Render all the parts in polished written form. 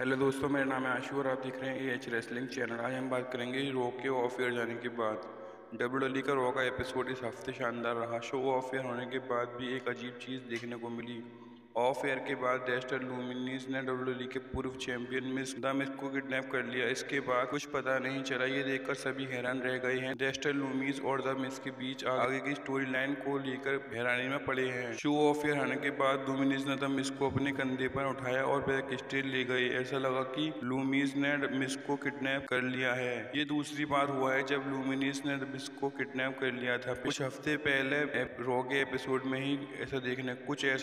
Hello दोस्तों, मेरा नाम है आशु और आप देख रहे हैं AH रेसलिंग चैनल। आज हम बात करेंगे रॉ के ऑफ एयर जाने के बाद। WWE का रॉ का एपिसोड इस हफ्ते शानदार रहा। शो ऑफ एयर होने के बाद भी एक अजीब चीज़ देखने को मिली। ऑफ एयर के बाद डेस्ट्रेल लुमिनिस ने WWE के पूर्व चैंपियन द मिज को किडनैप कर लिया। इसके बाद कुछ पता नहीं चला। ये देखकर सभी हैरान रह गए हैं। डेस्ट्रेल लुमिनिस और द मिज के बीच आगे की स्टोरी लाइन को लेकर हैरानी में पड़े हैं। शो ऑफ एयर होने के बाद लुमिनिस ने द मिज को अपने कंधे पर उठाया और बैक स्टेज ले गए। ऐसा लगा की लुमिनिस ने द मिज को किडनैप कर लिया है। ये दूसरी बार हुआ है जब लुमिनिस ने द मिज को किडनैप कर लिया था। कुछ हफ्ते पहले रॉ के एपिसोड में ही ऐसा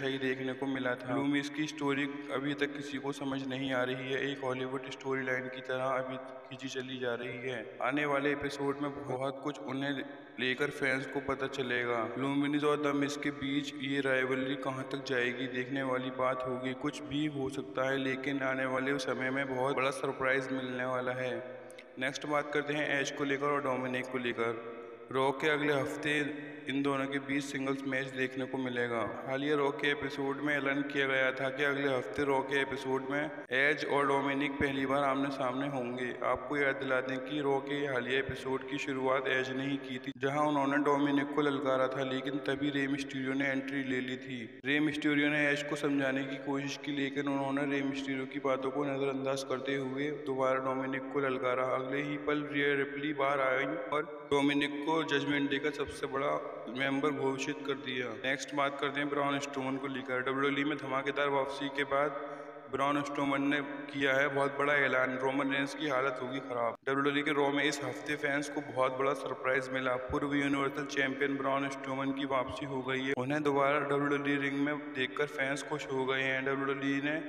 ही देखने को मिला था। लुमिनिस की स्टोरी अभी तक किसी को समझ नहीं आ रही है। एक हॉलीवुड स्टोरी लाइन की तरह अभी खींची चली जा रही है। आने वाले एपिसोड में बहुत कुछ उन्हें लेकर फैंस को पता चलेगा। लुमिनिस और द मिज के बीच ये राइवलरी कहां तक जाएगी, देखने वाली बात होगी। कुछ भी हो सकता है, लेकिन आने वाले समय में बहुत बड़ा सरप्राइज मिलने वाला है। नेक्स्ट बात करते हैं एज को लेकर और डोमिनिक को लेकर। रॉ के अगले हफ्ते इन दोनों के बीच सिंगल्स मैच देखने को मिलेगा। हालिया रॉ के एपिसोड में ऐलान किया गया था कि अगले हफ्ते रॉ के एपिसोड में एज और डोमिनिक पहली बार आमने सामने होंगे। आपको याद दिला दें कि रॉ के हालिया एपिसोड की शुरुआत एज ने ही की थी, जहां उन्होंने डोमिनिक को ललकारा था, लेकिन तभी रे मिस्टीरियो ने एंट्री ले ली थी। रे मिस्टीरियो ने एज को समझाने की कोशिश की, लेकिन उन्होंने रे मिस्टीरियो की बातों को नजरअंदाज करते हुए दोबारा डोमिनिक को ललकारा। अगले ही पल रिया रिप्ली बाहर आई और डोमिनिक को जजमेंट डे का सबसे बड़ा मेंबर घोषित कर दिया। नेक्स्ट बात करते हैं ब्रॉन स्ट्रोमन को लेकर। WWE में धमाकेदार वापसी के बाद ब्रॉन स्ट्रोमन ने किया है बहुत बड़ा ऐलान। रोमन रेंस की हालत होगी खराब। WWE के रॉ में इस हफ्ते फैंस को बहुत बड़ा सरप्राइज मिला। पूर्व यूनिवर्सल चैंपियन ब्रॉन स्ट्रोमन की वापसी हो गई है। उन्हें दोबारा WWE रिंग में देखकर फैंस खुश हो गए हैं। WWE ने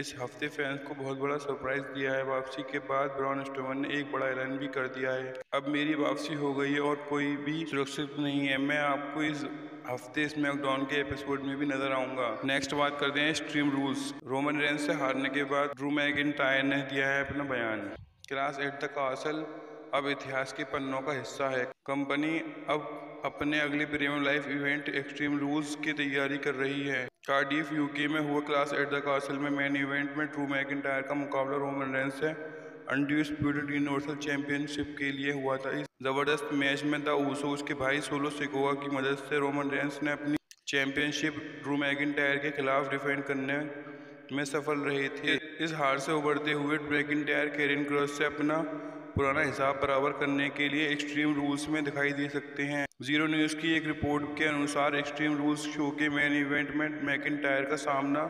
इस हफ्ते फैंस को बहुत बड़ा सरप्राइज दिया है। वापसी के बाद ब्रॉन स्ट्रोमन ने एक बड़ा ऐलान भी कर दिया है। अब मेरी वापसी हो गई है और कोई भी सुरक्षित नहीं है। मैं आपको इस हफ्ते स्मैकडाउन के एपिसोड में भी नजर आऊंगा। नेक्स्ट बात करते हैं एक्सट्रीम रूल्स। रोमन रेंस से हारने के बाद ड्रू मैकिंटायर ने दिया है अपना बयान। क्लाश एट द कासल अब इतिहास के पन्नों का हिस्सा है। कंपनी अब अपने अगले premium live event extreme rules की तैयारी कर रही है। कार्डिफ यूके में हुआ क्लाश एट द कासल में मेन इवेंट में ड्रू मैकिंटायर का मुकाबला रोमन रेंस से अनडिस्प्यूटेड यूनिवर्सल चैंपियनशिप के लिए हुआ था। इस जबरदस्त मैच में द ऊसोस के भाई सोलो सिकोआ की मदद से रोमन रेंस ने अपनी चैंपियनशिप ड्रू मैकिंटायर के खिलाफ डिफेंड करने में सफल रहे थे। इस हार से उभरते हुए मैकिंटायर कैरियन क्रॉस से अपना पुराना हिसाब बराबर करने के लिए एक्सट्रीम रूल्स में दिखाई दे सकते हैं। जीरो न्यूज़ की एक रिपोर्ट के अनुसार एक्सट्रीम रूल्स शो के मेन इवेंट में मैकिंटायर का सामना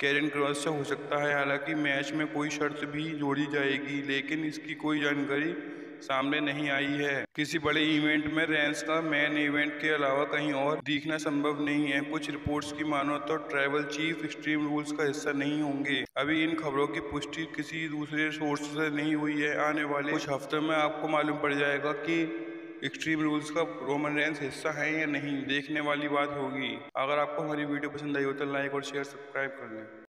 कैरियन क्रॉस से हो सकता है। हालांकि मैच में कोई शर्त भी जोड़ी जाएगी, लेकिन इसकी कोई जानकारी सामने नहीं आई है। किसी बड़े इवेंट में रेंस का मेन इवेंट के अलावा कहीं और दिखना संभव नहीं है। कुछ रिपोर्ट्स की मानो तो ट्राइबल चीफ एक्सट्रीम रूल्स का हिस्सा नहीं होंगे। अभी इन खबरों की पुष्टि किसी दूसरे सोर्स से नहीं हुई है। आने वाले कुछ हफ्तों में आपको मालूम पड़ जाएगा कि एक्सट्रीम रूल्स का रोमन रेंस हिस्सा है या नहीं। देखने वाली बात होगी। अगर आपको हमारी वीडियो पसंद आई हो तो लाइक और शेयर सब्सक्राइब कर लें।